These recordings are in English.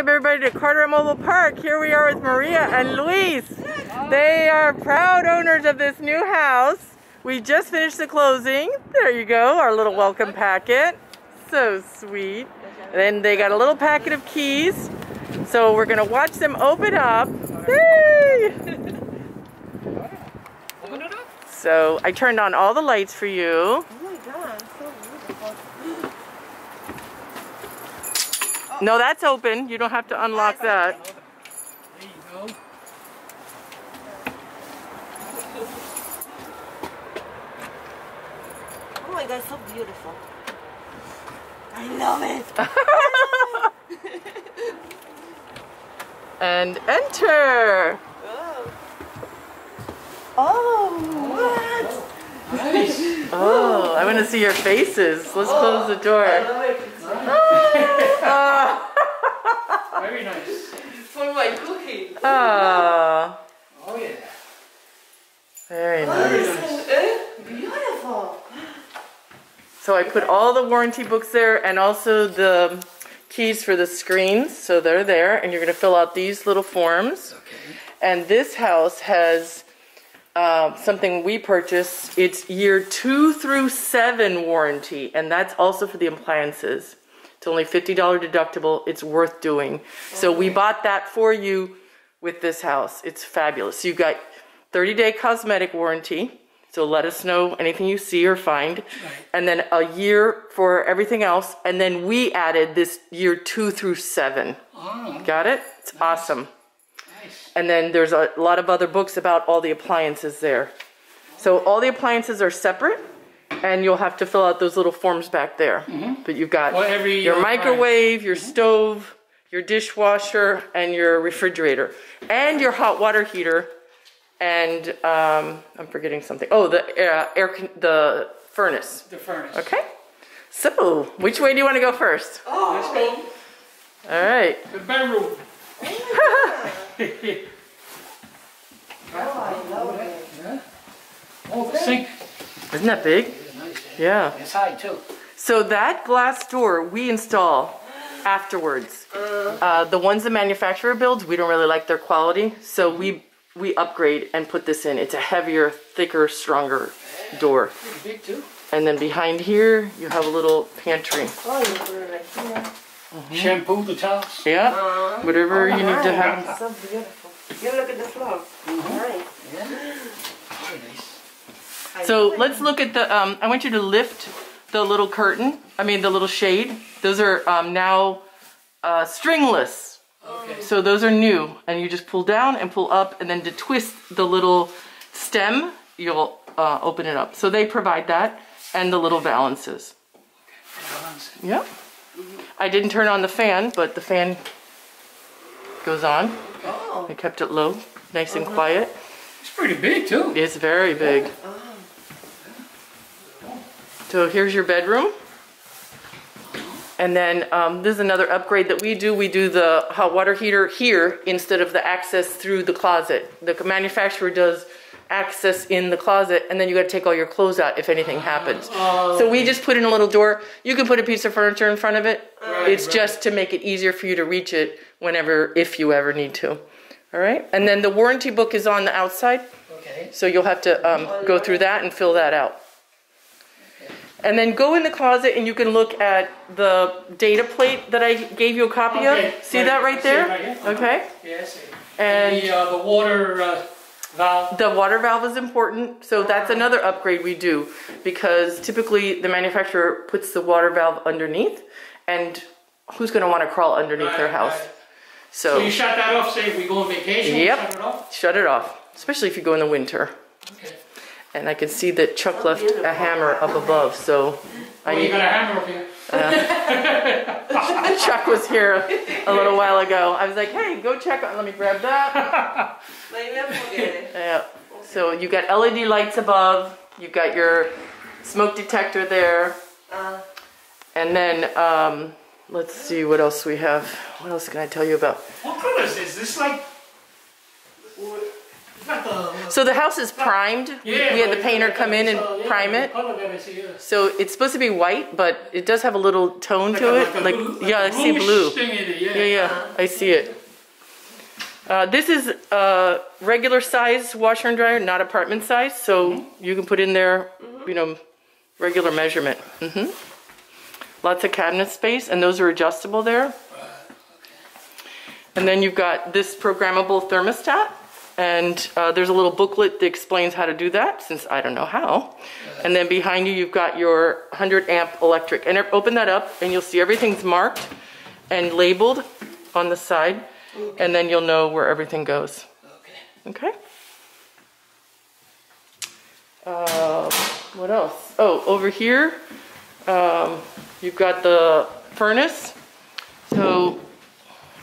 Welcome everybody to Carteret Mobile Park. Here we are with Maria and Luis. They are proud owners of this new house. We just finished the closing. There you go, our little welcome packet. So sweet. And then they got a little packet of keys. So we're gonna watch them open up. Yay! So I turned on all the lights for you. No, that's open. You don't have to unlock that. There you go. Oh my God, so beautiful. I love it. I love it. And enter. Oh. Oh, what? Nice. Oh, I want to see your faces. Let's close the door. I love it. Very nice. For my cookie. Oh. Oh yeah. Very nice. Beautiful. So I put all the warranty books there and also the keys for the screens. So they're there, and you're going to fill out these little forms. Okay. And this house has something we purchased. It's year 2 through 7 warranty, and that's also for the appliances. It's only $50 deductible. It's worth doing. Okay. So we bought that for you with this house. It's fabulous. So you got 30-day cosmetic warranty. So let us know anything you see or find. Right. And then a year for everything else. And then we added this year 2 through 7. Oh. Got it? It's nice. Awesome. Nice. And then there's a lot of other books about all the appliances there. So all the appliances are separate. And you'll have to fill out those little forms back there. Mm-hmm. But you've got your microwave, your stove, your dishwasher, and your refrigerator, and your hot water heater, and I'm forgetting something. Oh, the furnace. The furnace. Okay. So, which way do you want to go first? Oh, let's go. All right. The bedroom. Oh, I love it. Yeah. Oh, the sink. Isn't that big? Yeah. It's high too. So that glass door we install afterwards. The ones the manufacturer builds, we don't really like their quality, so we upgrade and put this in. It's a heavier, thicker, stronger door. It's big too. And then behind here, you have a little pantry. Oh, you put it right here. Mm-hmm. Shampoo the towels. Yeah. Whatever you need to have. It's so beautiful. You look at the floor. Mm-hmm. Nice. Yeah. Very nice. So let's look at the, I want you to lift the little curtain, the little shade. Those are now stringless. Okay. So those are new, and you just pull down and pull up, and then to twist the little stem, you'll open it up. So they provide that and the little valances. Okay. Yep. I didn't turn on the fan, but the fan goes on. Oh. I kept it low, nice and quiet. It's pretty big too. It's very big. So here's your bedroom. And then this is another upgrade that we do. We do the hot water heater here instead of the access through the closet. The manufacturer does access in the closet, and then you gotta take all your clothes out if anything happens. So we just put in a little door. You can put a piece of furniture in front of it. Right, it's just to make it easier for you to reach it whenever, if you ever need to. All right, and then the warranty book is on the outside. Okay. So you'll have to go through that and fill that out. And then go in the closet and you can look at the data plate that I gave you a copy of. See that right there? Okay. Yeah, I see. And the water valve. The water valve is important. So that's another upgrade we do, because typically the manufacturer puts the water valve underneath, and who's going to want to crawl underneath their house? Right. So you shut that off, say we go on vacation? Yep. Shut it off? Shut it off, especially if you go in the winter. Okay. And I can see that Chuck left a hammer up above, so I need... got a hammer up here. Chuck was here a little while ago. I was like, hey, go check on... Let me grab that. Yeah. So you got LED lights above. You got your smoke detector there. And then, let's see what else we have. What else can I tell you about? What color is this? This like... So the house is primed. We had the painter come in and prime it. So it's supposed to be white, but it does have a little tone to it. Like, yeah, I see blue. Yeah, yeah, I see it. This is a regular size washer and dryer, not apartment size. So you can put in there, you know, regular measurement. Lots of cabinet space, and those are adjustable there. And then you've got this programmable thermostat, and there's a little booklet that explains how to do that, since I don't know how. And then behind you, you've got your 100 amp electric. And open that up, and you'll see everything's marked and labeled on the side, and then you'll know where everything goes. Okay. What else? Oh, over here, you've got the furnace. So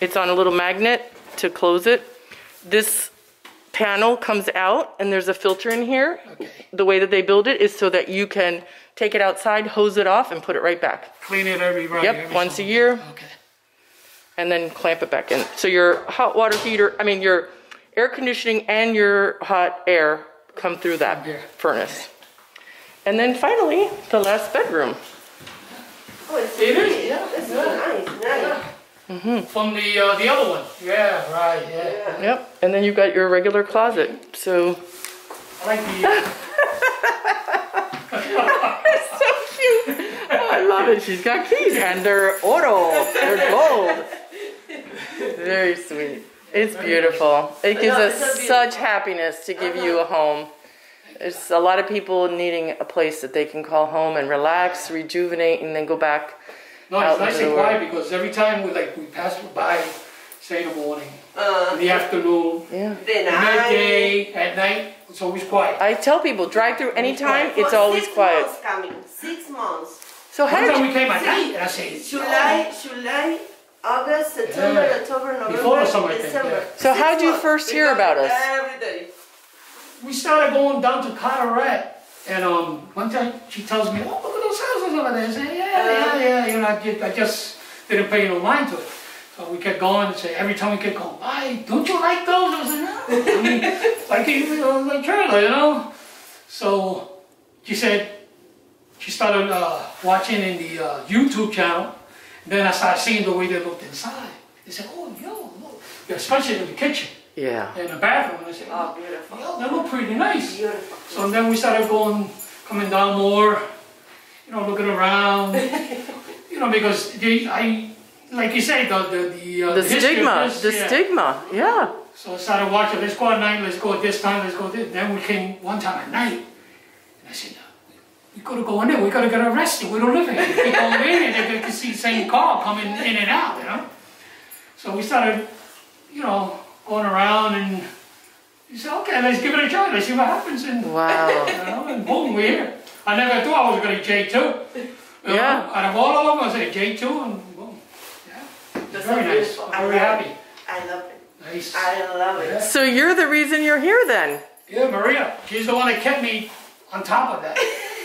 it's on a little magnet to close it. This panel comes out, and there's a filter in here. The way that they build it is so that you can take it outside, hose it off, and put it right back. Clean it every run. Yep, every once a year. And then clamp it back in. So your hot water heater, I mean your air conditioning and your hot air come through that furnace. And then finally, the last bedroom. Oh, it's pretty. Yeah, it's nice. Nice. From the other one. Yeah, right, yeah. Yep, and then you've got your regular closet, so... I like the... It's so cute! Oh, I love it. She's got keys, and they're auto. They're gold. Very sweet. It's beautiful. It gives us such happiness to give you a home. It's a lot of people needing a place that they can call home and relax, rejuvenate, and then go back. No, it's nice and quiet because every time we pass by, say in the morning, in the afternoon, midday, at night, it's always quiet. I tell people, drive through anytime, it's always quiet. 6 months coming, 6 months. So how did we came at night, and I say, July, August, September, October, November, December. So how did you first hear about us? Every day. We started going down to Carteret. And one time she tells me, oh, look at those houses over there. I say, yeah. You know, I just didn't pay no mind to it. So we kept going and say, every time we kept going, why, don't you like those? I said, no. I mean, like my trailer, you know? So she said, she started watching in the YouTube channel. And then I started seeing the way they looked inside. They said, oh, yo, look. Especially in the kitchen. Yeah. In the bathroom, I said, oh, beautiful. Well, they look pretty nice. Beautiful. So then we started coming down more, you know, looking around, you know, because like you say, the stigma, the stigma, yeah. So I started watching. Let's go at night. Let's go at this time. Let's go at this. Then we came one time at night, and I said, we gotta go in there. We gotta get arrested. We don't live here. We go in and they can see the same car coming in and out, you know. So we started, you know, going around, and he said, okay, let's give it a try, let's see what happens. And, you know, and boom, we're here. I never thought I was going to J2. Yeah. Out of all of them, I said J2, and boom. Yeah. That's very nice. I'm very happy. I love it. Nice. I love it. Yeah. So you're the reason you're here then? Yeah, Maria. She's the one that kept me on top of that.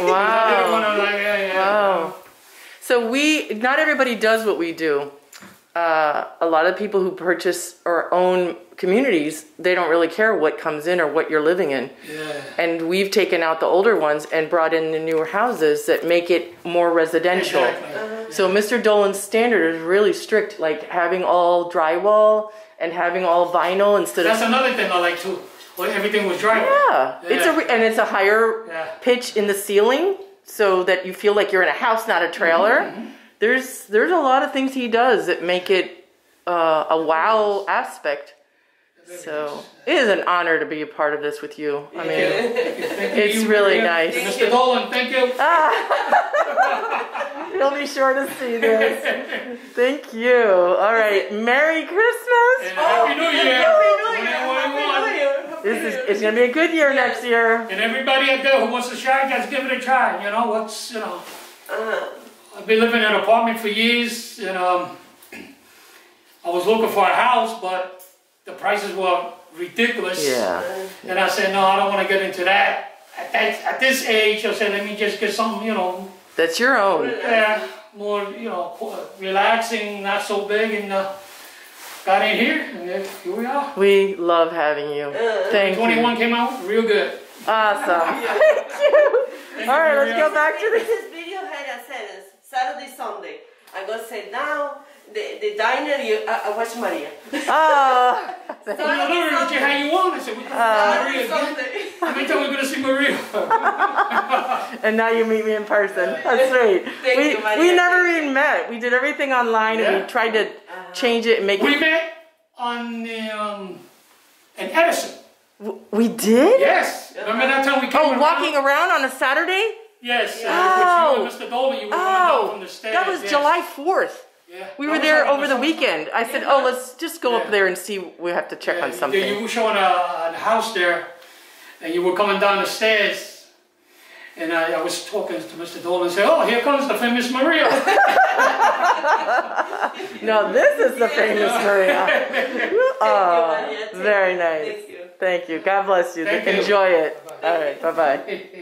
Wow. So not everybody does what we do. A lot of people who purchase or own communities, they don't really care what comes in or what you're living in. Yeah. And we've taken out the older ones and brought in the newer houses that make it more residential. Exactly. So Mr. Dolan's standard is really strict, like having all drywall and having all vinyl instead of... That's another thing I like too. Well, everything was drywall. Yeah. And it's a higher pitch in the ceiling so that you feel like you're in a house, not a trailer. There's a lot of things he does that make it a wow aspect. So it is an honor to be a part of this with you. I mean, it's really nice. Mr. Dolan, thank you. You'll be sure to see this. Thank you. All right, Merry Christmas. And Happy New Year. Happy New Year. It's going to be a good year next year. And everybody out there who wants to shine, just give it a try. You know, I've been living in an apartment for years, and I was looking for a house, but the prices were ridiculous. Yeah. And I said, no, I don't want to get into that. At this age, I said, let me just get something, you know. That's your own. Yeah, more, you know, relaxing, not so big. And Scott ain't here, and here we are. We love having you. Thank 21 you. 21 came out real good. Awesome. Thank you. All right, let's go back to this. This video had a sentence, Saturday, Sunday. I'm going to say now, the diner, I watch Maria. Oh. So I don't know how you want. I said, Maria. How many times are we going to see Maria? And now you meet me in person. That's great. We never even met. We did everything online, and we tried to change it and make it. We met on an Edison. We did? Yes. Remember that time we came walking around on a Saturday? Yes. Oh. Which you and Mr. Dolan, you were going down from the stairs. That was July 4th. Yeah. We were there over the weekend. I said, oh, let's just go up there and see. We have to check on something. You were showing a house there, and you were coming down the stairs, and I was talking to Mr. Dolan and said, oh, here comes the famous Maria. No, this is the famous Maria. Oh, very nice. Thank you. God bless you. Enjoy it. All right. Bye-bye.